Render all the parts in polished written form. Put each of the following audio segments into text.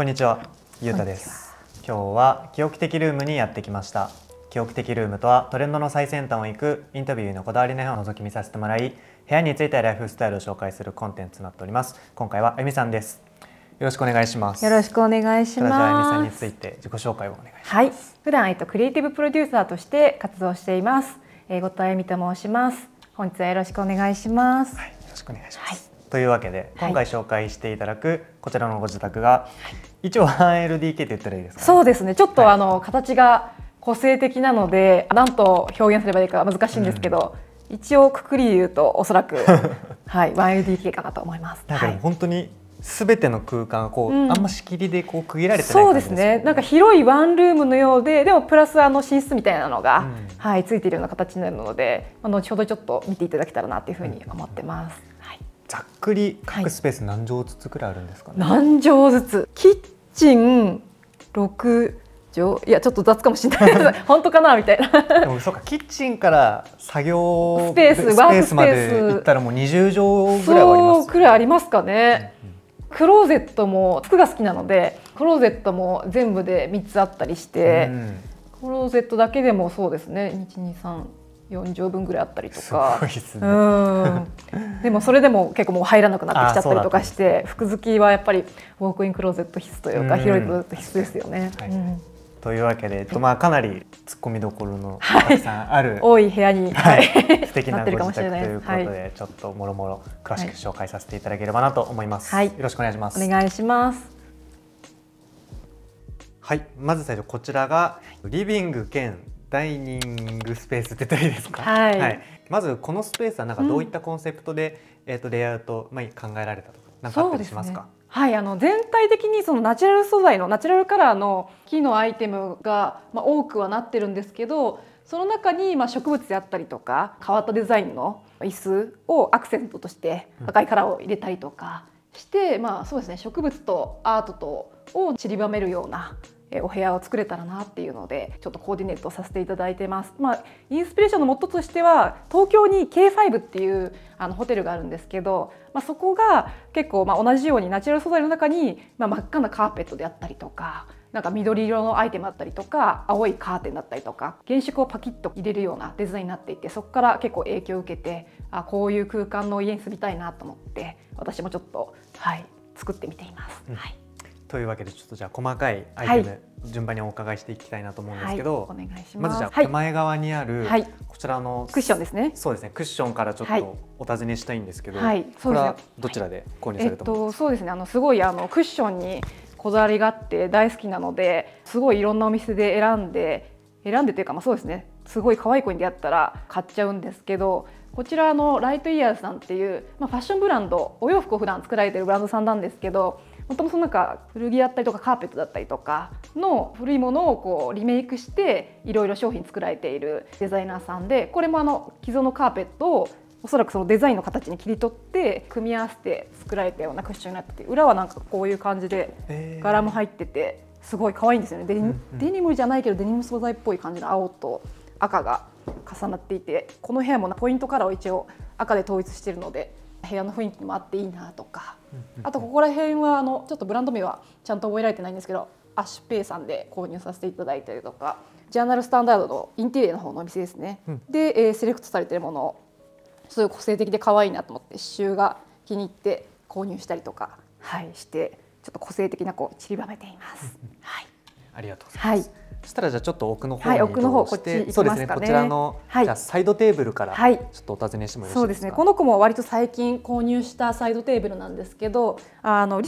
こんにちは、ゆうたです。今日は記憶的ルームにやってきました。記憶的ルームとはトレンドの最先端を行くインタビューのこだわりの部屋を覗き見させてもらい、部屋についてライフスタイルを紹介するコンテンツとなっております。今回はえみさんです。よろしくお願いします。よろしくお願いします。じゃあえみさんについて自己紹介をお願いします。はい、普段クリエイティブプロデューサーとして活動しています。後藤えみと申します。本日はよろしくお願いします。はい、よろしくお願いします。はい、というわけで今回紹介していただくこちらのご自宅が、はい、一応 1LDK って言ったらいいですかね。そうですね、ちょっと形が個性的なので何と表現すればいいか難しいんですけど、一応くくりで言うとおそらくはい、1LDK かなと思います。なんかでも本当にすべての空間がこう、あんま仕切りでこう区切られてない感じですよね。そうですね。なんか広いワンルームのようで、でもプラス寝室みたいなのが、はい、ついているような形になるので、後ほどちょっと見ていただけたらなというふうに思ってます。ざっくり各スペース何畳ずつくらいあるんですかね。何畳ずつ、キッチン6畳、いやちょっと雑かもしれないです本当かなみたいな。でもそうか、キッチンから作業スペース、ワークスペースまで行ったらもう20畳ぐらいはあります。そうくらいありますかね。クローゼットも服が好きなのでクローゼットも全部で3つあったりして、クローゼットだけでもそうですね、1、2、3、4畳分ぐらいあったりとか。でもそれでも結構もう入らなくなってきちゃったりとかして、服好きはやっぱりウォークインクローゼット必須というか、広いクローゼット必須ですよね。というわけで、かなり突っ込みどころのたくさんある多い部屋に素敵なご自宅ということで、ちょっともろもろ詳しく紹介させていただければなと思います。よろしくお願いします。お願いします。はい、まず最初こちらがリビング兼ダイニングスペースってどうですか。はい、はい。まずこのスペースはなんかどういったコンセプトで、レイアウト、考えられたとかなんかあったりしますか。はい、全体的にそのナチュラル素材のナチュラルカラーの木のアイテムが、多くはなってるんですけど、その中に植物であったりとか変わったデザインの椅子をアクセントとして赤いカラーを入れたりとかして、そうですね、植物とアートとを散りばめるようなお部屋を作れたらなっていうので、ちょっとコーディネートさせていただいてます。インスピレーションの元としては東京に K5 っていうホテルがあるんですけど、そこが結構同じようにナチュラル素材の中に真っ赤なカーペットであったりとか、なんか緑色のアイテムだったりとか青いカーテンだったりとか、原色をパキッと入れるようなデザインになっていて、そこから結構影響を受けて、あ、こういう空間の家に住みたいなと思って私もちょっと、はい、作ってみています。はい、というわけでちょっとじゃあ細かいアイテム順番にお伺いしていきたいなと思うんですけど、まずじゃあ手前側にあるこちらのクッションですね。そうですね、クッションからちょっとお尋ねしたいんですけど、これはどちらで購入されたものですか。そうですね、すごいクッションにこだわりがあって大好きなので、すごいいろんなお店で選んでというか、そうですね、すごい可愛い子に出会ったら買っちゃうんですけど、こちらライトイヤーズさんっていう、ファッションブランド、お洋服を普段作られているブランドさんなんですけど、本当もその古着だったりとかカーペットだったりとかの古いものをリメイクしていろいろ商品作られているデザイナーさんで、これも既存のカーペットをおそらくそのデザインの形に切り取って組み合わせて作られたようなクッションになってて、裏はなんかこういう感じで柄も入っててすごい可愛いんですよね。デニムじゃないけどデニム素材っぽい感じの青と赤が重なっていて、この部屋もポイントカラーを一応赤で統一しているので。部屋の雰囲気もあっていいなとか、あとここら辺はちょっとブランド名はちゃんと覚えられてないんですけど、アッシュペイさんで購入させていただいたりとか、ジャーナルスタンダードのインテリアの方のお店ですね、で、セレクトされてるものをすごい個性的で可愛いなと思って刺繍が気に入って購入したりとか、はい、してちょっと個性的な散りばめています。はい、ありがとうございます。はい、そしたらじゃあちょっと奥の方に移動して、そうですね、こちらのじゃあサイドテーブルからちょっとお尋ねしてもよろしいですか。この子も割と最近購入したサイドテーブルなんですけど、リ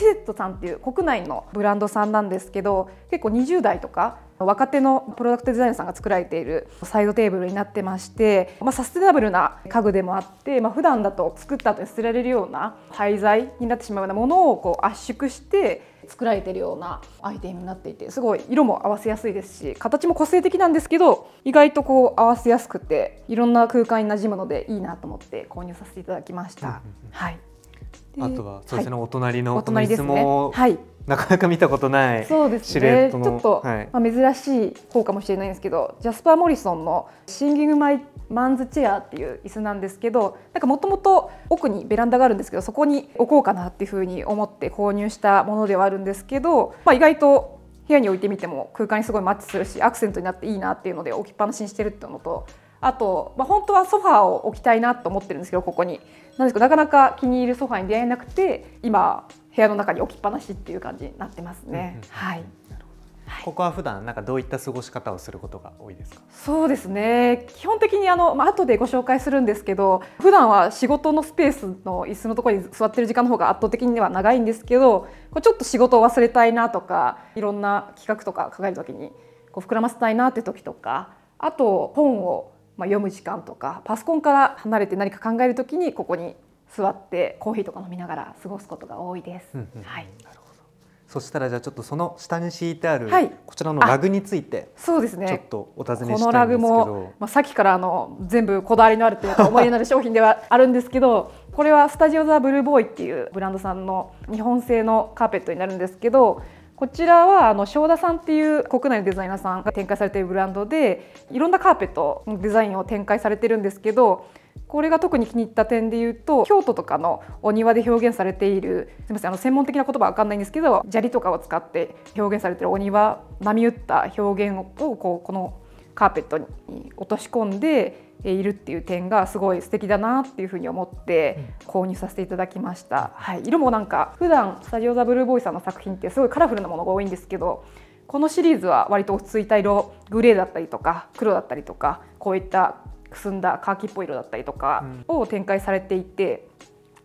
セットさんっていう国内のブランドさんなんですけど、結構20代とか若手のプロダクトデザイナーさんが作られているサイドテーブルになってまして、サステナブルな家具でもあって、普段だと作った後に捨てられるような廃材になってしまうようなものを圧縮して作られているようなアイテムになっていて、すごい色も合わせやすいですし、形も個性的なんですけど意外と合わせやすくていろんな空間になじむのでいいなと思って購入させていただきました。あとはそうですね、お隣の椅子もなかなか見たことないシルエットの、そうですね、ちょっと、はい、珍しい方かもしれないんですけど、ジャスパー・モリソンのシンギング・マイ・マンズ・チェアっていう椅子なんですけど、なんかもともと奥にベランダがあるんですけど、そこに置こうかなっていうふうに思って購入したものではあるんですけど、意外と部屋に置いてみても空間にすごいマッチするし、アクセントになっていいなっていうので置きっぱなしにしてるっていうのと、あと、本当はソファーを置きたいなと思ってるんですけど、ここになんですけど、なかなか気に入るソファーに出会えなくて、今部屋の中に置きっぱなしっていう感じになってますね。はい。ここは普段なんかどういった過ごし方をすることが多いですか？そうですね。基本的に後でご紹介するんですけど、普段は仕事のスペースの椅子のところに座ってる時間の方が圧倒的には長いんですけど、ちょっと仕事を忘れたいなとか、いろんな企画とか考えるときに膨らませたいなって時とか、あと本を読む時間とか、パソコンから離れて何か考えるときにここに座ってコーヒーとか飲みながら過ごすことが多いです。はい。そしたらじゃあちょっとその下に敷いてあるこちらのラグについてちょっとお尋ねしたいんですけど、このラグも、さっきから全部こだわりのあるというか思い入れのある商品ではあるんですけど、これはスタジオ・ザ・ブルーボーイっていうブランドさんの日本製のカーペットになるんですけど、こちらは正田さんっていう国内のデザイナーさんが展開されているブランドで、いろんなカーペットのデザインを展開されてるんですけど、これが特に気に入った点で言うと、京都とかのお庭で表現されている、すみません専門的な言葉は分かんないんですけど、砂利とかを使って表現されているお庭、波打った表現をこのカーペットに落とし込んでいるっていう点がすごい素敵だなっていうふうに思って購入させていただきました。はい、色もなんか普段スタジオ・ザ・ブルーボーイさんの作品ってすごいカラフルなものが多いんですけど、このシリーズは割と落ち着いた色、グレーだったりとか黒だったりとか、こういったくすんだカーキっぽい色だったりとかを展開されていて、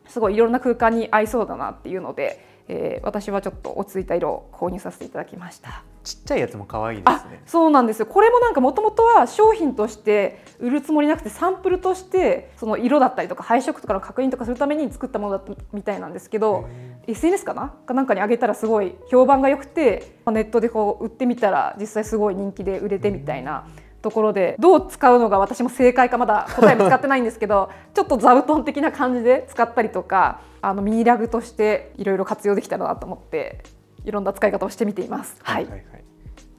すごいいろんな空間に合いそうだなっていうので、私はちょっと落ち着いた色を購入させていただきました。ちっちゃいやつも可愛いですね。そうなんですよ。これもなんかもともとは商品として売るつもりなくて、サンプルとしてその色だったりとか配色とかの確認とかするために作ったものだったみたいなんですけど、 SNS かななんかに上げたらすごい評判が良くて、ネットで売ってみたら実際すごい人気で売れてみたいなところで、どう使うのが私も正解かまだ答えも使ってないんですけどちょっと座布団的な感じで使ったりとか、ミニラグとしていろいろ活用できたらなと思っていろんな使い方をしてみています。はいはいはい、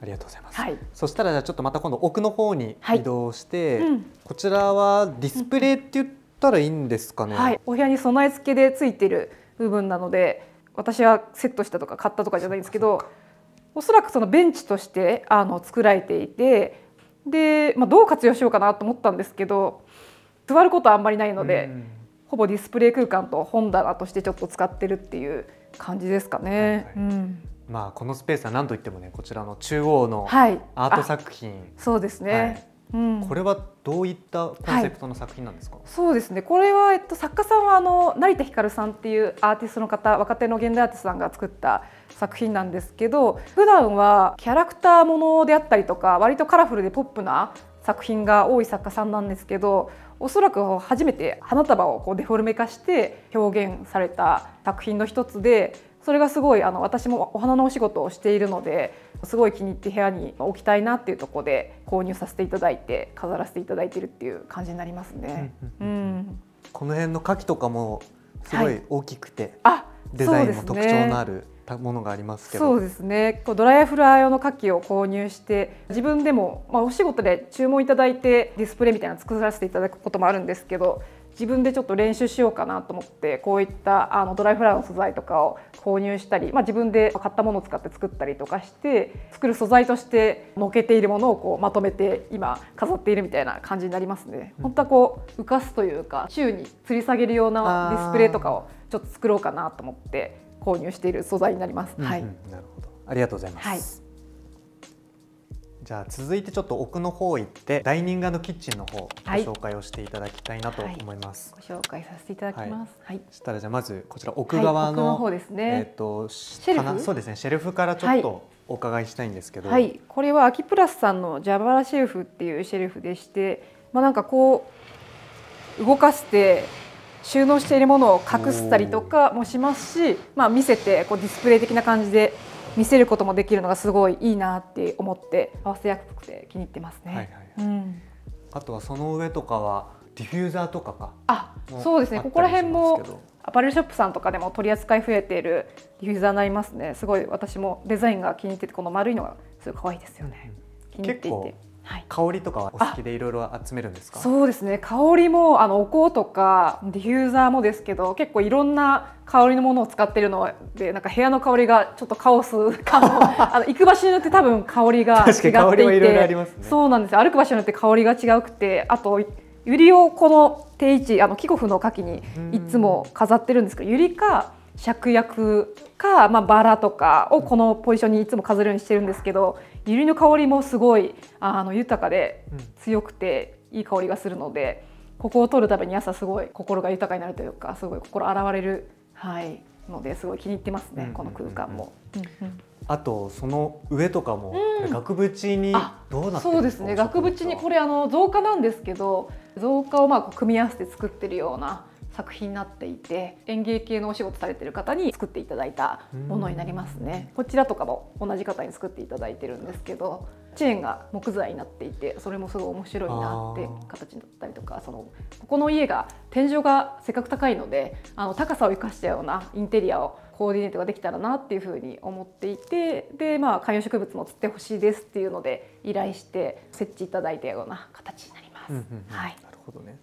ありがとうございます。はい、そしたらじゃあちょっとまた今度奥の方に移動して、はい、こちらはディスプレイって言ったらいいんですかね。はい、お部屋に備え付けでついている部分なので、私はセットしたとか買ったとかじゃないんですけど、おそらくそのベンチとして作られていて。でどう活用しようかなと思ったんですけど、座ることはあんまりないので、ほぼディスプレイ空間と本棚としてちょっと使ってるっていう感じですかね。このスペースは何といってもね、こちらの中央のアート作品、はい、そうですね、これはどういったコンセプトの作品なんですか？はい、そうですね、これは、作家さんは成田光さんっていうアーティストの方、若手の現代アーティストさんが作った作品なんですけど、普段はキャラクターものであったりとか割とカラフルでポップな作品が多い作家さんなんですけど、おそらく初めて花束をデフォルメ化して表現された作品の一つで、それがすごい私もお花のお仕事をしているのですごい気に入って部屋に置きたいなっていうところで購入させていただいて飾らせていただいてるっていう感じになりますね。この辺の花器とかもすごい大きくて、デザインも特徴のあるものがありますけど。そうですね、ドライフラワー用の花器を購入して、自分でもお仕事で注文いただいてディスプレイみたいなの作らせていただくこともあるんですけど、自分でちょっと練習しようかなと思って、こういったドライフラワーの素材とかを購入したり、自分で買ったものを使って作ったりとかして、作る素材としてのけているものをまとめて今飾っているみたいな感じになりますね。本当は浮かすというか宙に吊り下げるようなディスプレイとかをちょっと作ろうかなと思って購入している素材になります。なるほど、ありがとうございます。はい、じゃあ続いてちょっと奥の方行ってダイニング&キッチンの方ご紹介をしていただきたいなと思います。はい、ご紹介させていただきます。はい。そしたらじゃあまずこちら奥側の、奥の方ですね。シェルフ、そうですね、シェルフからちょっとお伺いしたいんですけど。はい。これはアキプラスさんの蛇腹シェルフっていうシェルフでして、なんか動かして。収納しているものを隠したりとかもしますし、見せてディスプレイ的な感じで見せることもできるのがすごいいいなって思って、合わせやすくて気に入ってますね。あとはその上とかはディフューザーとかか。そうですね、ここら辺もアパレルショップさんとかでも取り扱い増えているディフューザーになりますね。すごい私もデザインが気に入ってて、この丸いのがすごい可愛いですよね。気に入っていて。香りとかはお好きでいろいろ集めるんですか？そうですね、香りもお香とかディフューザーもですけど、結構いろんな香りのものを使っているので、なんか部屋の香りがちょっとカオスかも行く場所によって多分香りが違っていて、確かに香りもいろいろありますね。そうなんですよ、歩く場所によって香りが違うくて、あとユリをこの定位置、貴子婦の花器にいつも飾ってるんですけど、ユリか芍薬か、バラとかをこのポジションにいつも飾るようにしてるんですけど、ユリの香りもすごい豊かで強くていい香りがするので、ここを取るために朝すごい心が豊かになるというか、すごい心洗われる、はい、のですごい気に入ってますね、この空間も。あとその上とかも、額縁にどうなってるんですか？そうですね、額縁にこれ造花なんですけど、造花を組み合わせて作ってるような作品になっていて、園芸系のお仕事されてる方に作っていただいたものになりますね。こちらとかも同じ方に作っていただいてるんですけど、チェーンが木材になっていて、それもすごい面白いなって形だったりとか、ここの家が天井がせっかく高いので、高さを生かしたようなインテリアをコーディネートができたらなっていうふうに思っていて、で、観葉植物も釣ってほしいですっていうので依頼して設置いただいたような形になります。なるほどね。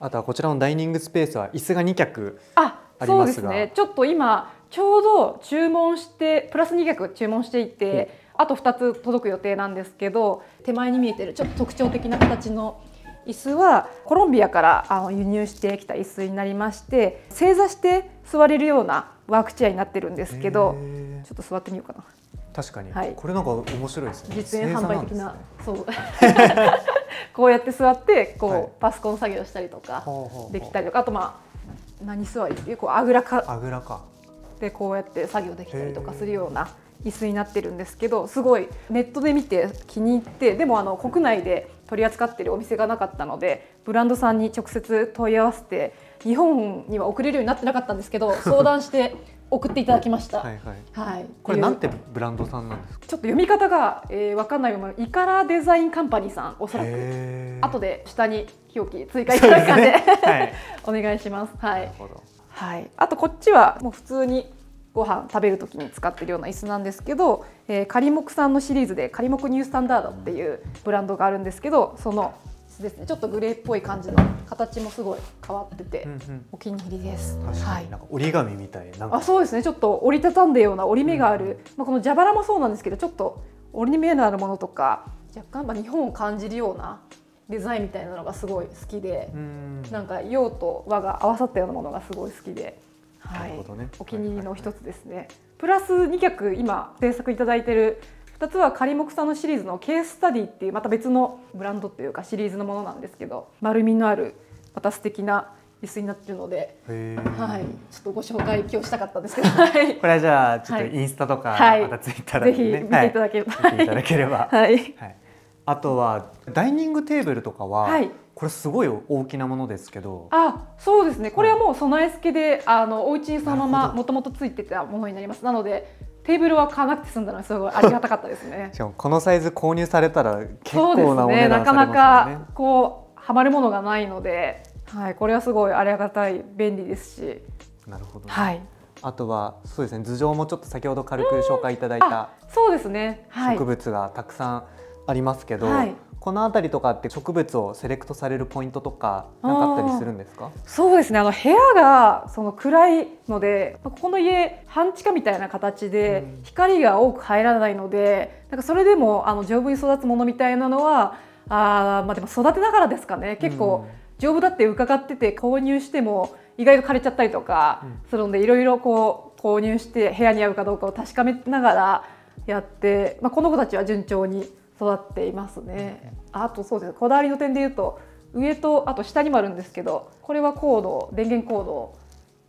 あとはこちらのダイニングスペースは椅子が2脚ありますが、そうですね、ちょっと今ちょうど注文してプラス2脚注文していて、あと2つ届く予定なんですけど、手前に見えてるちょっと特徴的な形の椅子はコロンビアから輸入してきた椅子になりまして、正座して座れるようなワークチェアになってるんですけど、ちょっと座ってみようかな。確かに、はい、これなんか面白いですね。実演販売的な、そうこうやって座ってパソコン作業したりとかできたりとか、あと何座りっていうあぐらかでこうやって作業できたりとかするような椅子になってるんですけど、すごいネットで見て気に入って、でも国内で取り扱ってるお店がなかったので、ブランドさんに直接問い合わせて、日本には送れるようになってなかったんですけど、相談して送っていただきました。これなんてブランドさんなんですか？ちょっと読み方がわかんないような、イカラデザインカンパニーさん、おそらく後で下に表記追加いただくのでお願いします。はい。はい。あとこっちはもう普通にご飯食べるときに使ってるような椅子なんですけど、仮木さんのシリーズで仮木ニュースタンダードっていうブランドがあるんですけど、その椅子ですね。ちょっとグレーっぽい感じの形もすごい変わってて、お気に入りです。確かになんか折り紙みたいな。あ、そうですね。ちょっと折りたたんだような折り目がある。この蛇腹もそうなんですけど、ちょっと折り目のあるものとか、若干日本を感じるようなデザインみたいなのがすごい好きで、なんか洋と和が合わさったようなものがすごい好きで。はい、お気に入りの一つですね。プラス2脚今制作いただいている2つは仮木さんのシリーズのケーススタディっていう、また別のブランドというかシリーズのものなんですけど、丸みのあるまた素敵な椅子になっているので、はい、ちょっとご紹介今日したかったんですけど、これはじゃあちょっとインスタとか、またツイッターで、ぜひ見ていただければ、あとはダイニングテーブルとかは、はい、これすごい大きなものですけど、あ、そうですね。これはもう備え付けで、お家にそのままもともとついてたものになります。なのでテーブルは買わなくて済んだのはすごいありがたかったですね。しかもこのサイズ購入されたら結構なお値段されますね。なかなかはまるものがないので、はい、これはすごいありがたい、便利ですし。なるほど。はい。あとはそうですね。頭上もちょっと先ほど軽く紹介いただいた、そうですね。はい。植物がたくさんありますけど。はい。この辺りとかって植物をセレクトされるポイントとかなかったりするんですか？そうですね。部屋が暗いので、ここの家半地下みたいな形で光が多く入らないので、なんかそれでも丈夫に育つものみたいなのは、でも育てながらですかね。結構丈夫だって伺ってて購入しても意外と枯れちゃったりとかするので、いろいろ購入して部屋に合うかどうかを確かめながらやって、この子たちは順調に育っていますね。あとそうです、こだわりの点で言うと、上とあと下にもあるんですけど、これはコード、電源コ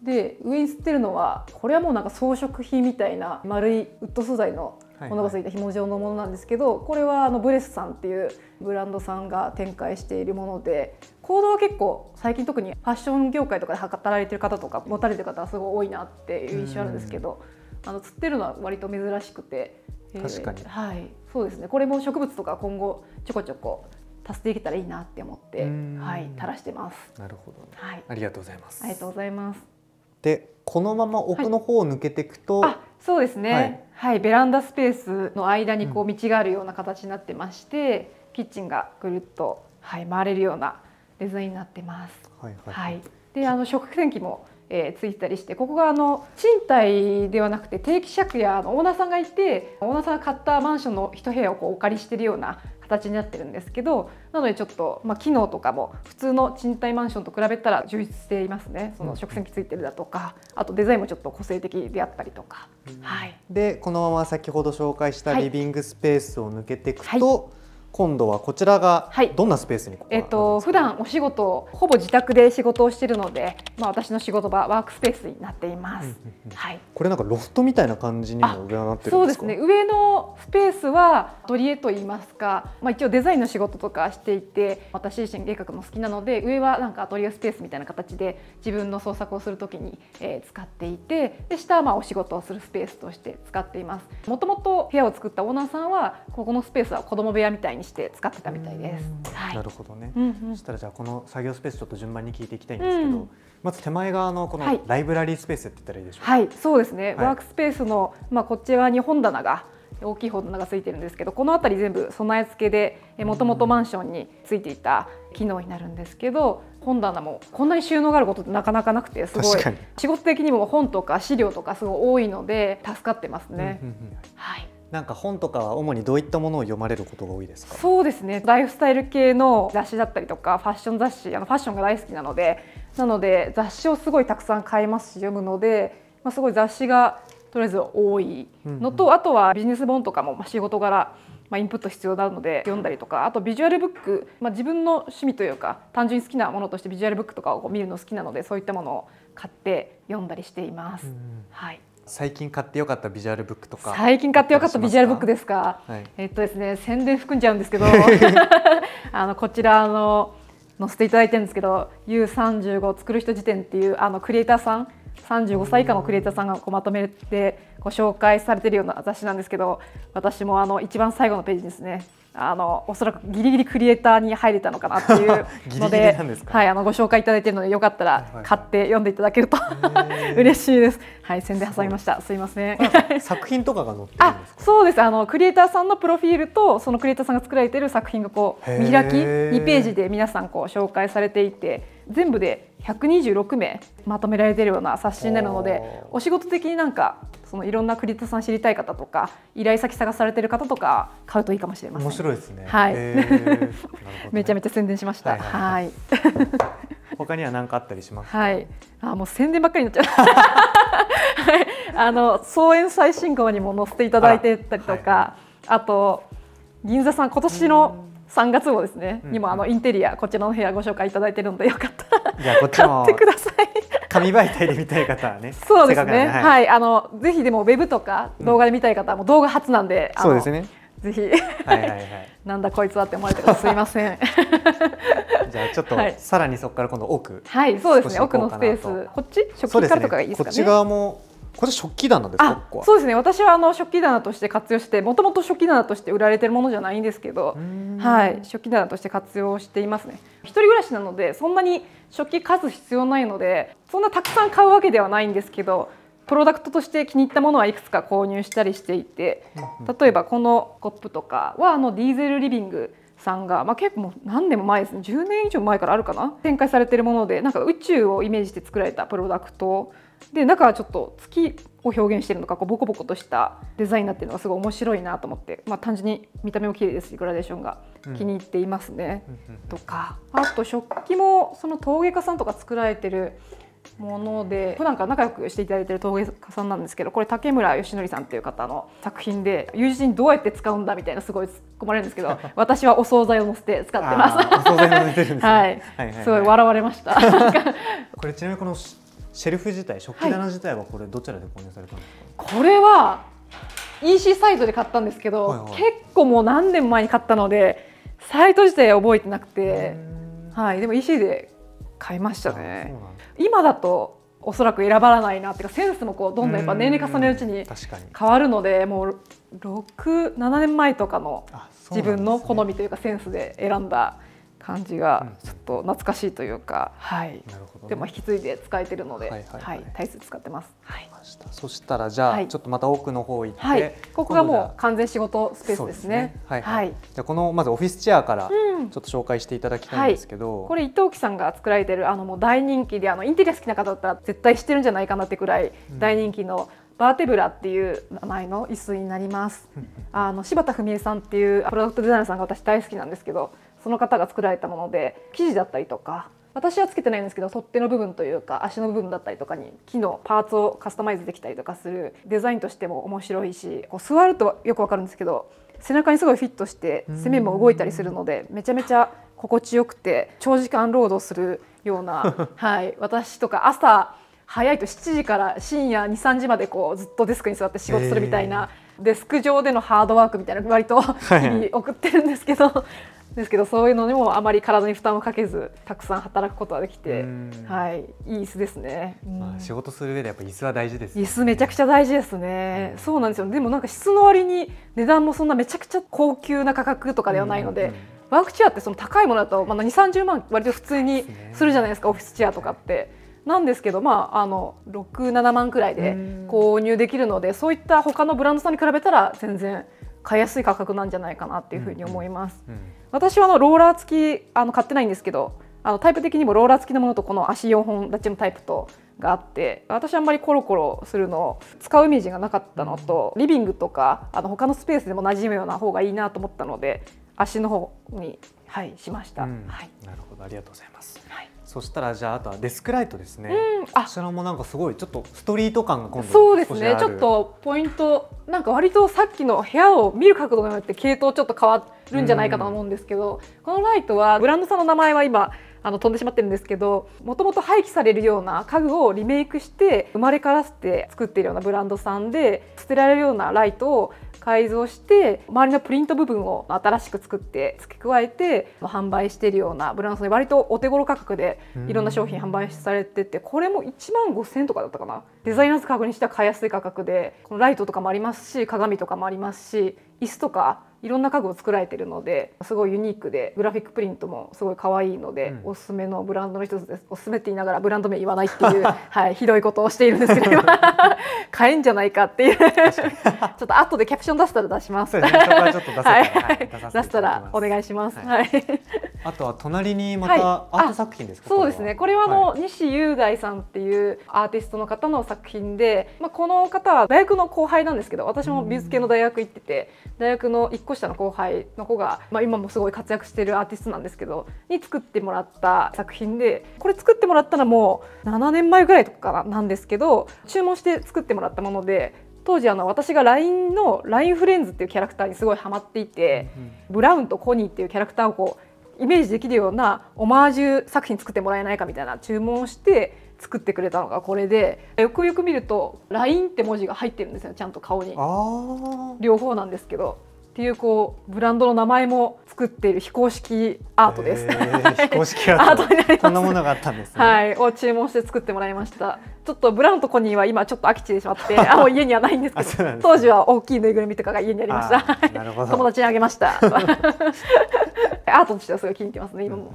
ードで、上に吊ってるのはこれはもうなんか装飾品みたいな丸いウッド素材のものがついた紐状のものなんですけど、これはブレスさんっていうブランドさんが展開しているもので、コードは結構最近特にファッション業界とかで働いてる方とか持たれてる方がすごい多いなっていう印象あるんですけど、吊ってるのは割と珍しくて。確かに、はい、そうですね。これも植物とか今後ちょこちょこ足していけたらいいなって思って、はい、垂らしてます。なるほど、ね。はい、ありがとうございます。ありがとうございます。でこのまま奥の方を抜けていくと、はい、あ、そうですね、はいはい、ベランダスペースの間にこう道があるような形になってまして、キッチンがぐるっと、はい、回れるようなデザインになってます。はいはいはい、で食洗機もついたりして、ここが賃貸ではなくて定期借家のオーナーさんがいて、オーナーさんが買ったマンションの一部屋をこうお借りしてるような形になってるんですけど、なのでちょっと、機能とかも普通の賃貸マンションと比べたら充実していますね。その食洗機ついてるだとか、あとデザインもちょっと個性的であったりとか、はい、でこのまま先ほど紹介したリビングスペースを抜けていくと、はいはい、今度はこちらがどんなスペースに、普段お仕事、ほぼ自宅で仕事をしているので、私の仕事場ワークスペースになっています。これなんかロフトみたいな感じにも上はなってるんですか？そうですね。上のスペースはアトリエと言いますか、一応デザインの仕事とかしていて、私自身絵描くの好きなので、上はなんかアトリエスペースみたいな形で自分の創作をするときに使っていて、で下はお仕事をするスペースとして使っています。もともと部屋を作ったオーナーさんはここのスペースは子供部屋みたいにして使ってたみたいです。はい、なるほどね。そしたらじゃあこの作業スペースちょっと順番に聞いていきたいんですけど、まず手前側のこのライブラリースペースって言ったらいいでしょうか。はい、そうですね。ワークスペースのこっち側に本棚が、大きい本棚がついてるんですけど、この辺り全部備え付けでもともとマンションについていた機能になるんですけど、本棚もこんなに収納があることってなかなかなくて、すごい仕事的にも本とか資料とかすごい多いので助かってますね。はい。なんか本とかは主にどういったものを読まれることが多いですか？そうですね。ライフスタイル系の雑誌だったりとか、ファッション雑誌、ファッションが大好きなので、雑誌をすごいたくさん買いますし読むので、すごい雑誌がとりあえず多いのと、あとはビジネス本とかも仕事柄インプット必要なので読んだりとか、あとビジュアルブック、自分の趣味というか単純に好きなものとしてビジュアルブックとかを見るの好きなので、そういったものを買って読んだりしています。はい。最近買ってよかったビジュアルブックとか。最近買ってよかったビジュアルブックですか。はい、ですね、宣伝含んじゃうんですけど、こちら載せていただいてるんですけど、U35 作る人辞典っていうクリエイターさん、35歳以下のクリエイターさんがまとめてご紹介されてるような雑誌なんですけど、私も一番最後のページですね。おそらくギリギリクリエイターに入れたのかなっていうので、はい、ご紹介いただいているので、よかったら買って読んでいただけると嬉しいです。はい、宣伝挟みました。すいません。作品とかが載ってるんですか？そうです。クリエイターさんのプロフィールと、そのクリエイターさんが作られている作品がこう見開き2ページで皆さん紹介されていて。全部で126名まとめられているような冊子になるので、お仕事的になんかいろんなクリエイターさん知りたい方とか、依頼先探されている方とか買うといいかもしれません。面白いですね。はい。ね、めちゃめちゃ宣伝しました。はい。他には何かあったりしますか？はい。もう宣伝ばっかりになっちゃう。はい。創園最新号にも載せていただいてたりとか、あと銀座さん今年の3月号ですね。今インテリアこちらの部屋ご紹介いただいているので、よかったら買ってください。紙媒体で見たい方はね。そうですね。はい、ぜひでもウェブとか動画で見たい方はもう動画初なんで、そうですね。ぜひなんだこいつはって思われてすいません。じゃあちょっとさらにそこから今度奥、はいそうですね、奥のスペース、こっち食器からとかがいいですかね。こっち側もこれ食器棚ですか？そうですね。私は食器棚として活用して、もともと食器棚として売られてるものじゃないんですけど、はい、食器棚として活用していますね。一人暮らしなので、そんなに食器数必要ないので、そんなたくさん買うわけではないんですけど、プロダクトとして気に入ったものはいくつか購入したりしていて、例えばこのコップとかはディーゼルリビングさんが、結構もう何年も前ですね。10年以上前からあるかな、展開されているもので、なんか宇宙をイメージして作られたプロダクトで、中はちょっと月を表現しているのか、ボコボコとしたデザインになっているのがすごい面白いなと思って、単純に見た目も綺麗ですし、グラデーションが気に入っていますね。とか、あと食器もその陶芸家さんとか作られてるもので、普段から仲良くしていただいている陶芸家さんなんですけど、これ竹村義則さんっていう方の作品で、友人にどうやって使うんだみたいなすごい突っ込まれるんですけど、私はお惣菜を乗せて使ってます。お惣菜を乗せてるんですね。はい、すごい笑われました。これちなみにこのシェルフ自体、食器棚自体はこれどちらで購入されたんですか？これは EC サイトで買ったんですけど、結構もう何年も前に買ったのでサイト自体覚えてなくて、はい、でも EC で買いましたね。今だとおそらく選ばないなっていうか、センスもこうどんどんやっぱ年齢重ねるうちに変わるので、もう6、7年前とかの自分の好みというかセンスで選んだ感じがちょっと懐かしいというか、でも引き継いで使えてるので大切使ってます。そしたらじゃあちょっとまた奥の方行って、ここがもう完全仕事スペースですね。じゃこのまずオフィスチェアからちょっと紹介していただきたいんですけど、これ伊藤木さんが作られてるもう大人気で、インテリア好きな方だったら絶対知ってるんじゃないかなってくらい大人気のバーテブラっていう名前の椅子になります。柴田文江さんっていうプロダクトデザイナーさんが私大好きなんですけど、その方が作られたもので、生地だったりとか、私はつけてないんですけど、取っ手の部分というか足の部分だったりとかに木のパーツをカスタマイズできたりとかするデザインとしても面白いし、こう座るとよくわかるんですけど、背中にすごいフィットして背面も動いたりするので、めちゃめちゃ心地よくて、長時間労働するような私とか朝早いと7時から深夜2、3時までこうずっとデスクに座って仕事するみたいな、デスク上でのハードワークみたいな割と送ってるんですけどそういうのにもあまり体に負担をかけず、たくさん働くことができて、いい椅子ですね。仕事する上でやっぱ椅子は大事ですね。椅子めちゃくちゃ大事ですね。そうなんですよ。でもなんか質の割に値段もそんなめちゃくちゃ高級な価格とかではないので、ワークチェアってその高いものだと2、30万割と普通にするじゃないですか、オフィスチェアとかって。なんですけど、6、7万くらいで購入できるので、そういった他のブランドさんに比べたら全然買いやすい価格なんじゃないかなっていうふうに思います。私はローラー付き買ってないんですけど、タイプ的にもローラー付きのものとこの足4本立ちのタイプとがあって、私あんまりコロコロするのを使うイメージがなかったのと、リビングとか他のスペースでも馴染むような方がいいなと思ったので、足の方にしました。なるほど、ありがとうございます。そしたらじゃあ、あとはデスクライトですね。こちらもなんかすごいちょっとストリート感が今度そうですね。ちょっとポイント、なんか割とさっきの部屋を見る角度によって系統ちょっと変わるんじゃないかと思うんですけど、このライトはブランドさんの名前は今飛んでしまってるんですけど、もともと廃棄されるような家具をリメイクして生まれ変わらせて作っているようなブランドさんで、捨てられるようなライトを改造して周りのプリント部分を新しく作って付け加えて販売しているようなブランドさんで、割とお手頃価格でいろんな商品販売されてて、これも15,000円とかだったかな。デザイナーズ家具にしては買いやすい価格で、このライトとかもありますし、鏡とかもありますし、椅子とかいろんな家具を作られているので、すごいユニークでグラフィックプリントもすごい可愛いので、おすすめのブランドの一つです。おすすめって言いながらブランド名言わないっていうひどいことをしているんですけど、買えんじゃないかっていうちょっと後でキャプション出したら出します。出したらお願いします。あとは隣にまたアート作品ですか。そうですね、これは西雄大さんっていうアーティストの方の作品で、この方は大学の後輩なんですけど、私も美術系の大学行ってて、大学の1個下の後輩の子が、今もすごい活躍しているアーティストなんですけどに作ってもらった作品で、これ作ってもらったのはもう7年前ぐらいとかなんですけど、注文して作ってもらったもので、当時私が LINE の LINE フレンズっていうキャラクターにすごいハマっていて、ブラウンとコニーっていうキャラクターをこうイメージできるようなオマージュ作品作ってもらえないかみたいな注文をして。作ってくれたのがこれで、よくよく見ると LINE って文字が入ってるんですよ、ちゃんと顔に。両方なんですけどっていう、こうブランドの名前も作っている非公式アートです。非公式アートになります。こんなものがあったんですね。を注文して作ってもらいました。ちょっとブラウンとコニーは今ちょっと飽きてしまって、もう家にはないんですけど、当時は大きいぬいぐるみとかが家にありました。友達にあげました。アートとしてはすごい気に入ってますね、今も。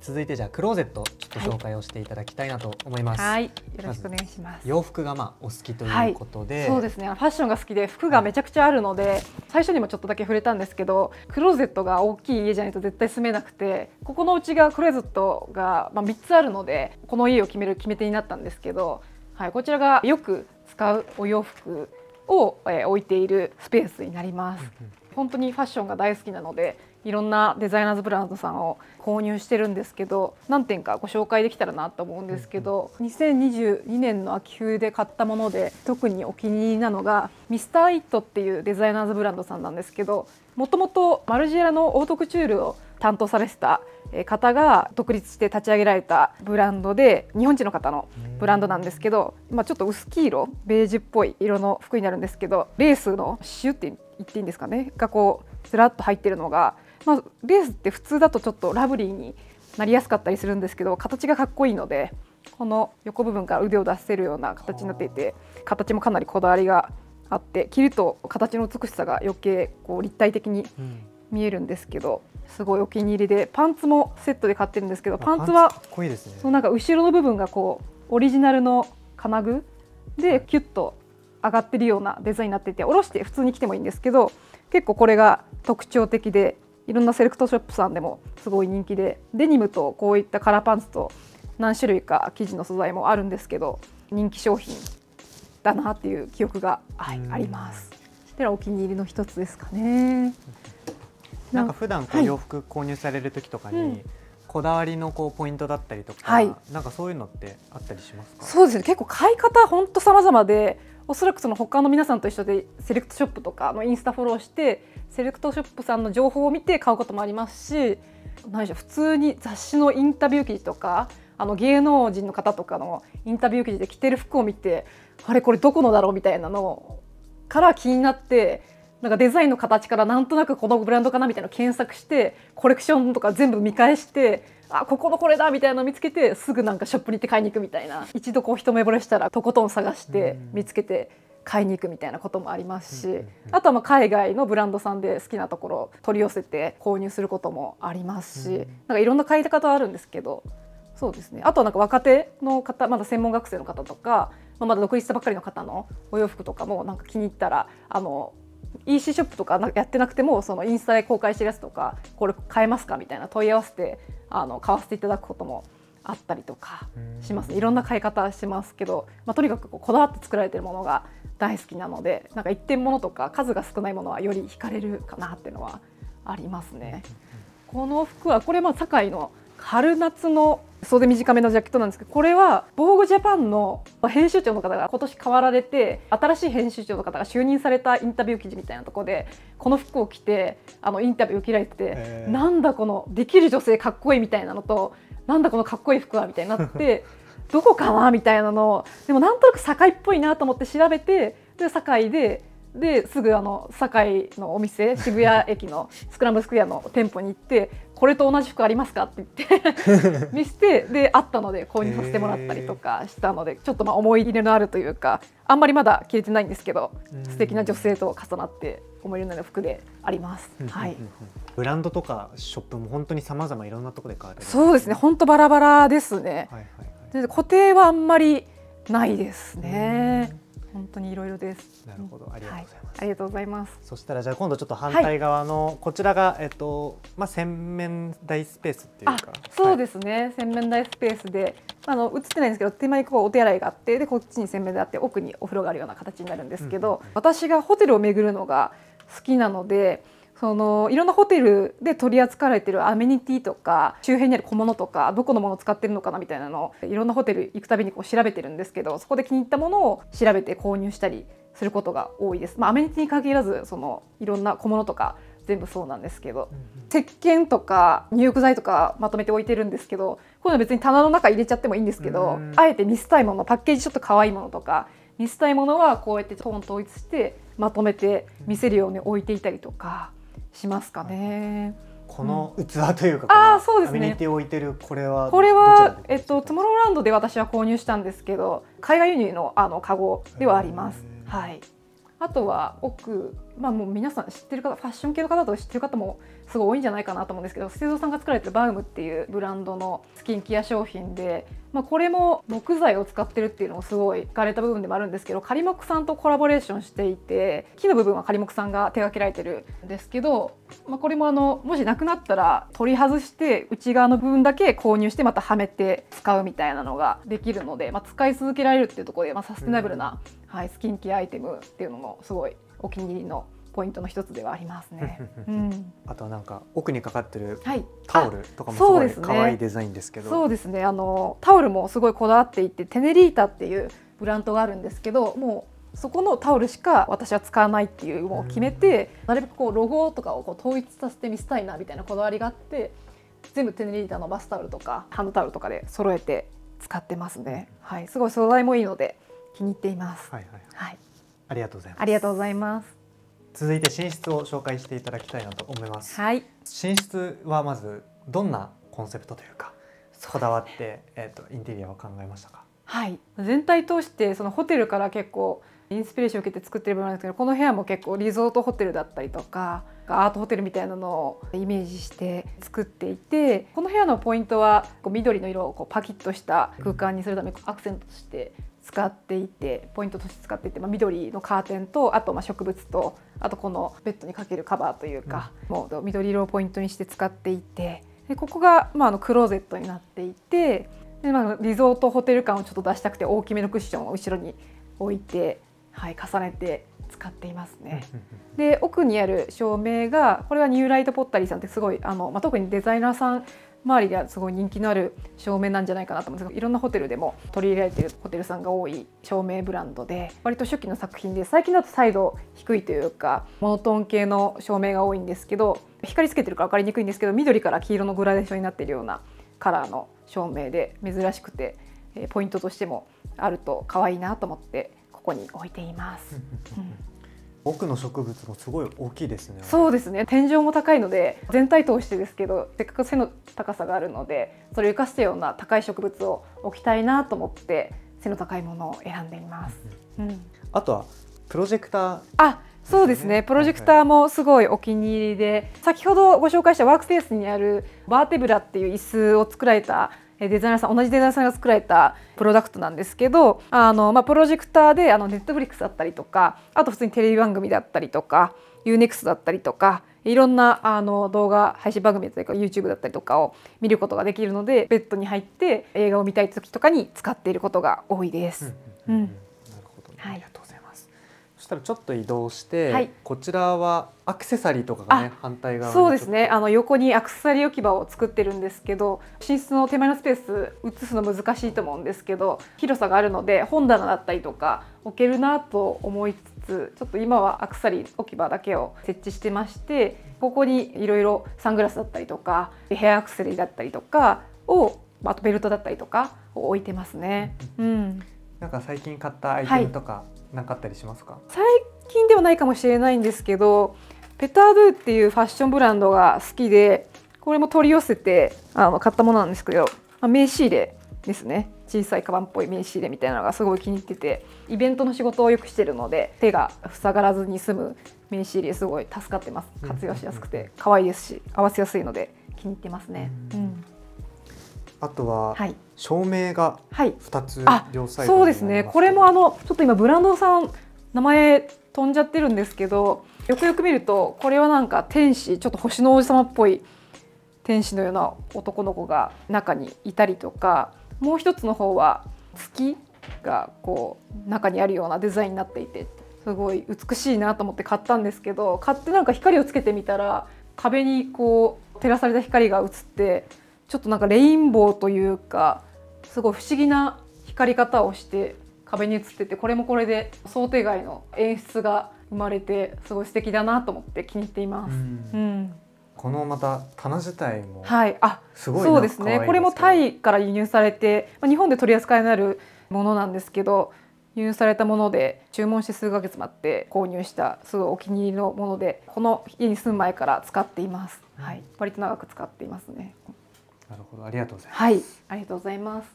続いてじゃあクローゼットちょっと紹介をしていただきたいなと思います。よろしくお願いします。洋服がお好きということで、そうですね。ファッションが好きで服がめちゃくちゃあるので、最初にもちょっとだけ触れたんですけど、クローゼットが大きい家じゃないと絶対住めなくて、ここのうちがクローゼットが3つあるので、この家を決める決め手になったんですけど、こちらがよく使うお洋服を置いているスペースになります。本当にファッションが大好きなので、いろんなデザイナーズブランドさんを購入してるんですけど、何点かご紹介できたらなと思うんですけど、2022年の秋冬で買ったもので特にお気に入りなのが Mr.it っていうデザイナーズブランドさんなんですけど、もともとマルジェラのオートクチュールを担当されてた方が独立して立ち上げられたブランドで、日本人の方のブランドなんですけど、ちょっと薄黄色ベージュっぽい色の服になるんですけど、レースのシュって言っていいんですかねがこうずらっと入ってるのが、レースって普通だとちょっとラブリーになりやすかったりするんですけど、形がかっこいいのでこの横部分から腕を出せるような形になっていて、形もかなりこだわりがあって、着ると形の美しさが余計こう立体的に見えるんですけど、すごいお気に入りで、パンツもセットで買ってるんですけど、パンツはなんか後ろの部分がこうオリジナルの金具でキュッと上がってるようなデザインになっていて、下ろして普通に着てもいいんですけど、結構これが特徴的で、いろんなセレクトショップさんでもすごい人気で、デニムとこういったカラーパンツと何種類か生地の素材もあるんですけど、人気商品だなっていう記憶が、はい、あります。ではお気に入りの一つですかね。なんか普段こう洋服購入される時とかに、はい、こだわりのこうポイントだったりとか、はい、なんかそういうのってあったりしますか？そうですね、結構買い方本当様々で、おそらくその他の皆さんと一緒でセレクトショップとかのインスタフォローして、セレクトショップさんの情報を見て買うこともありますし、何でしょう、普通に雑誌のインタビュー記事とか、芸能人の方とかのインタビュー記事で着てる服を見て、あれこれどこのだろうみたいなのから気になって、なんかデザインの形からなんとなくこのブランドかなみたいなのを検索して、コレクションとか全部見返して、あ、ここのこれだみたいなのを見つけて、すぐなんかショップに行って買いに行くみたいな、一度こう一目惚れしたらとことん探して見つけて買いに行くみたいなこともありますし、あとはまあ海外のブランドさんで好きなところを取り寄せて購入することもありますし、なんかいろんな買い方あるんですけど、そうですね、あとはなんか若手の方、まだ専門学生の方とか、まだ独立したばっかりの方のお洋服とかもなんか気に入ったら、EC ショップとかやってなくても、そのインスタで公開してるやつとか、これ買えますかみたいな問い合わせて買わせていただくこともあったりとかしますね。いろんな買い方しますけど、とにかくこだわって作られてるものが大好きなので、なんか一点物とか数が少ないものはより惹かれるかなっていうのはありますね。この服はこれ堺の春夏の袖短めのジャケットなんですけど、これはボーグジャパンの編集長の方が今年変わられて、新しい編集長の方が就任されたインタビュー記事みたいなところで、この服を着てインタビューを受けられてて、なんだこのできる女性かっこいいみたいなのと、なんだこのかっこいい服はみたいになってどこかなみたいなのを、でもなんとなく堺っぽいなと思って調べて、で堺ですぐ堺のお店、渋谷駅のスクランブルスクエアの店舗に行って、これと同じ服ありますかって言って見せて、であったので購入させてもらったりとかしたので、ちょっと思い入れのあるというか、あんまりまだ着れてないんですけど、素敵な女性と重なって思い入れのある服であります。はい。ブランドとかショップも本当に様々いろんなところで買われる。そうですね。本当バラバラですね。で固定はあんまりないですね。本当にいろいろです。なるほど、ありがとうございます。ありがとうございます。そしたらじゃあ今度ちょっと反対側のこちらが洗面台スペースっていうか。そうですね。洗面台スペースで映ってないんですけど、手前にこうお手洗いがあって、でこっちに洗面台あって、奥にお風呂があるような形になるんですけど、私がホテルを巡るのが好きなので、いろんなホテルで取り扱われているアメニティとか、周辺にある小物とか、どこのものを使ってるのかなみたいなのをいろんなホテル行くたびにこう調べてるんですけど、そこで気に入ったものを調べて購入したりすることが多いです。アメニティに限らず、いろんな小物とか全部そうなんですけど、石鹸とか入浴剤とかまとめて置いてるんですけど、こういうの別に棚の中入れちゃってもいいんですけど、あえて見せたいもの、パッケージちょっと可愛いものとか見せたいものはこうやってトーン統一してまとめて見せるように置いていたりとか。しますかね。この器というか、アメニティを置いてるこれは、トゥモローランドで私は購入したんですけど、海外輸入のカゴではあります。はい。あとは奥、もう皆さん知ってる方、ファッション系の方だと知ってる方もすごい多いんじゃないかなと思うんですけど、資生堂さんが作られてるバウムっていうブランドのスキンケア商品で、これも木材を使ってるっていうのもすごい惹かれた部分でもあるんですけど、仮木さんとコラボレーションしていて、木の部分は仮木さんが手掛けられてるんですけど、これももしなくなったら取り外して内側の部分だけ購入してまたはめて使うみたいなのができるので、使い続けられるっていうところで、サステナブルな、はい、スキンケアアイテムっていうのもすごいお気に入りのポイントの一つではありますね。あとはなんか奥にかかってるタオルとかもすごい可愛いデザインですけど、そうですね。タオルもすごいこだわっていて、テネリータっていうブランドがあるんですけど、もうそこのタオルしか私は使わないっていうのを決めて、なるべくロゴとかを統一させて見せたいなみたいなこだわりがあって、全部テネリータのバスタオルとかハンドタオルとかで揃えて使ってますね。はい、すごい素材もいいので気に入っています。はいはいはい。ありがとうございます。ありがとうございます。続いて寝室を紹介していただきたいなと思います。はい、寝室はまずどんなコンセプトというか、こだわってインテリアを考えましたか。はい、全体通してホテルから結構インスピレーションを受けて作ってる部分なんですけど、この部屋も結構リゾートホテルだったりとかアートホテルみたいなのをイメージして作っていて、この部屋のポイントは緑の色をパキッとした空間にするためにアクセントとして使っていて、ポイントとして使っていて、緑のカーテンと、あと植物と、あとこのベッドにかけるカバーというか、もう緑色をポイントにして使っていて、でここがクローゼットになっていて、でリゾートホテル感をちょっと出したくて大きめのクッションを後ろに置いて、重ねて使っていますね。で奥にある照明が、これはニューライトポッタリーさんってすごい特にデザイナーさん周りではすごい人気のある照明なんじゃないかなと思うんですけど、いろんなホテルでも取り入れられているホテルさんが多い照明ブランドで、割と初期の作品で、最近だと彩度低いというかモノトーン系の照明が多いんですけど、光つけてるから分かりにくいんですけど、緑から黄色のグラデーションになっているようなカラーの照明で珍しくて、ポイントとしてもあると可愛いなと思ってここに置いています。奥の植物もすごい大きいですね。そうですね。天井も高いので、全体通してですけど、せっかく背の高さがあるので、それを生かしたような高い植物を置きたいなと思って背の高いものを選んでいます。あとはプロジェクター。あ、そうですね。プロジェクターもすごいお気に入りで、先ほどご紹介したワークスペースにあるバーテブラっていう椅子を作られたデザイナーさん、同じデザイナーさんが作られたプロダクトなんですけど、プロジェクターでNetflixだったりとか、あと普通にテレビ番組だったりとか UNEXT だったりとか、いろんな動画配信番組というか YouTube だったりとかを見ることができるので、ベッドに入って映画を見たい時とかに使っていることが多いです。なるほど、ありがとうございます。そしたらちょっと移動して、こちらはアクセサリーとかがね、反対側に。そうですね。横にアクセサリー置き場を作ってるんですけど、寝室の手前のスペース移すの難しいと思うんですけど、広さがあるので本棚だったりとか置けるなと思いつつ、ちょっと今はアクセサリー置き場だけを設置してまして、ここにいろいろサングラスだったりとかヘアアクセサリーだったりとかを、あとベルトだったりとかを置いてますね。なんか最近買ったアイテムとか。なんかあったりしますか？最近ではないかもしれないんですけど、ペタードゥっていうファッションブランドが好きで、これも取り寄せて買ったものなんですけど、名刺入れですね。小さいカバンっぽい名刺入れみたいなのがすごい気に入ってて、イベントの仕事をよくしてるので手が塞がらずに済む名刺入れすごい助かってます。活用しやすくて可愛いですし、合わせやすいので気に入ってますね。あとは照明が2つ、両サイドになります。そうですね。これもちょっと今ブランドさん名前飛んじゃってるんですけど、よくよく見るとこれはなんか天使、ちょっと星の王子様っぽい天使のような男の子が中にいたりとか、もう一つの方は月がこう中にあるようなデザインになっていて、すごい美しいなと思って買ったんですけど、買ってなんか光をつけてみたら壁にこう照らされた光が映って、ちょっとなんかレインボーというか、すごい不思議な光り方をして壁に映ってて、これもこれで想定外の演出が生まれて、すごい素敵だなと思って気に入っています。このまた棚自体もすごい、そうですね。これもタイから輸入されて、日本で取り扱いになるものなんですけど、輸入されたもので注文して数ヶ月待って購入したすごいお気に入りのもので、この家に住む前から使っています。割と長く使っていますね。なるほど、ありがとうございます。ありがとうございます。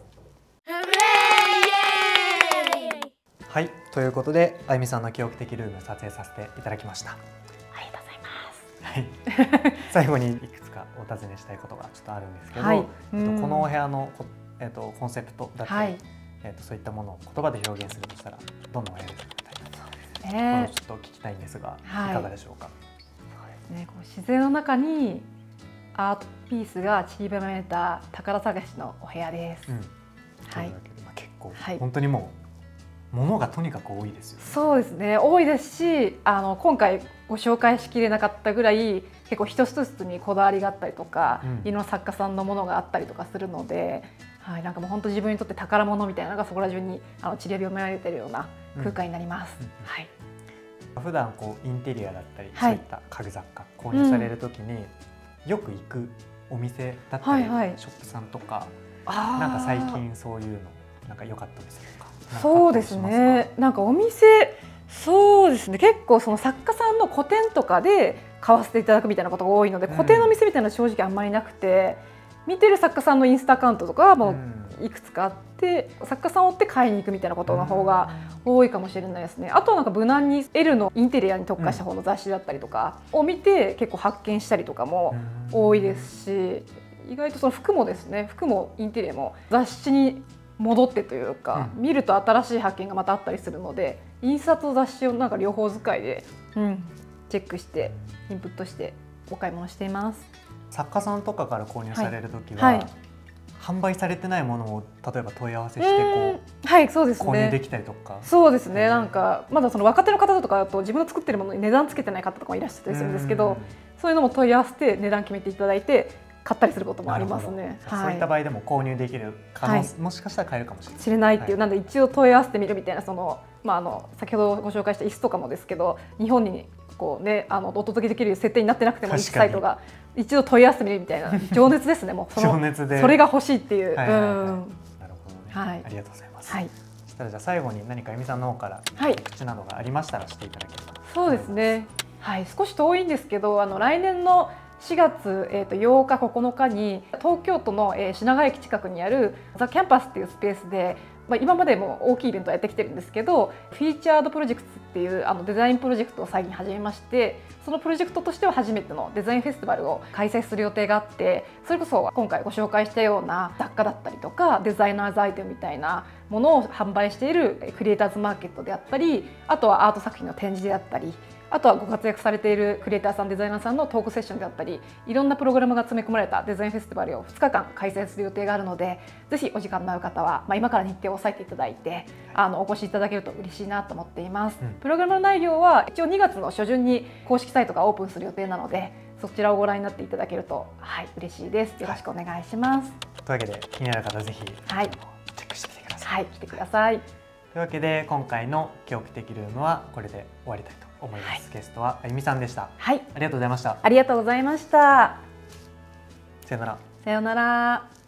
はい、ということで、あゆみさんの記憶的ルーム撮影させていただきました。ありがとうございます。最後にいくつかお尋ねしたいことがちょっとあるんですけど、このお部屋のコンセプトだったり、そういったものを言葉で表現するとしたらどんなお部屋でしょうか。そうですね。ちょっと聞きたいんですが、いかがでしょうか。そうですね。こう自然の中にアートピースが散りばめた宝探しのお部屋です。はい。結構、本当にもう物がとにかく多いですよね。そうですね。多いですし、今回ご紹介しきれなかったぐらい結構一つ一つにこだわりがあったりとか、いろんな作家さんのものがあったりとかするので、なんかもう本当自分にとって宝物みたいなのがそこら中に散りばめられているような空間になります。普段インテリアだったり、そういった家具雑貨購入されるときによく行くお店だったり、ショップさんとか、なんか最近そういうのなんか良かったですか？そうですね。なんかお店、そうですね。結構その作家さんの個展とかで買わせていただくみたいなことが多いので、個展の店みたいなのは正直あんまりなくて、見てる作家さんのインスタアカウントとかもいくつかあって作家さんを追って買いに行くみたいなことの方が多いかもしれないですね。あとはなんか無難に L のインテリアに特化した方の雑誌だったりとかを見て結構発見したりとかも多いですし、意外とその服もですね、服もインテリアも雑誌に戻ってというか、見ると新しい発見がまたあったりするので、印刷と雑誌をなんか両方使いで、チェックしてインプットしてお買い物しています。作家さんとかから購入されるときは、販売されてないものを例えば問い合わせしてこう、購入できたりとか。そうですね、なんかまだその若手の方とかだと自分の作ってるものに値段つけてない方とかもいらっしゃったりするんですけど、そういうのも問い合わせて値段決めていただいて買ったりすることもありますね。そういった場合でも購入できる可能性、もしかしたら買えるかもしれない。知れないっていう、なんで一応問い合わせてみるみたいな、その先ほどご紹介した椅子とかもですけど、日本にこうね、お届けできる設定になってなくても、サイトが一度問い合わせてみるみたいな情熱ですね。もう情熱でそれが欲しいっていう。なるほどね。はい、ありがとうございます。はい。そしたらじゃあ最後に何か由美さんの方から告知などがありましたらしていただければ。そうですね。はい、少し遠いんですけど、来年の4月、8日9日に東京都の、品川駅近くにあるザ・キャンパスっていうスペースで、今までも大きいイベントをやってきてるんですけど、フィーチャードプロジェクトっていうデザインプロジェクトを最近始めまして、そのプロジェクトとしては初めてのデザインフェスティバルを開催する予定があって、それこそ今回ご紹介したような雑貨だったりとかデザイナーズアイテムみたいなものを販売しているクリエイターズマーケットであったり、あとはアート作品の展示であったり、あとはご活躍されているクリエイターさん、デザイナーさんのトークセッションであったり、いろんなプログラムが詰め込まれたデザインフェスティバルを2日間開催する予定があるので、ぜひお時間のある方は、今から日程を押さえていただいて、お越しいただけると嬉しいなと思っています。プログラムの内容は一応2月の初旬に公式サイトがオープンする予定なので、そちらをご覧になっていただけると、嬉しいです。よろしくお願いします。というわけで気になる方はぜひ、チェックしてみてください。来てください。というわけで今回の記憶的ルームはこれで終わりたいと思います。ゲストは由美さんでした。ありがとうございました。ありがとうございました。さよなら。さよなら。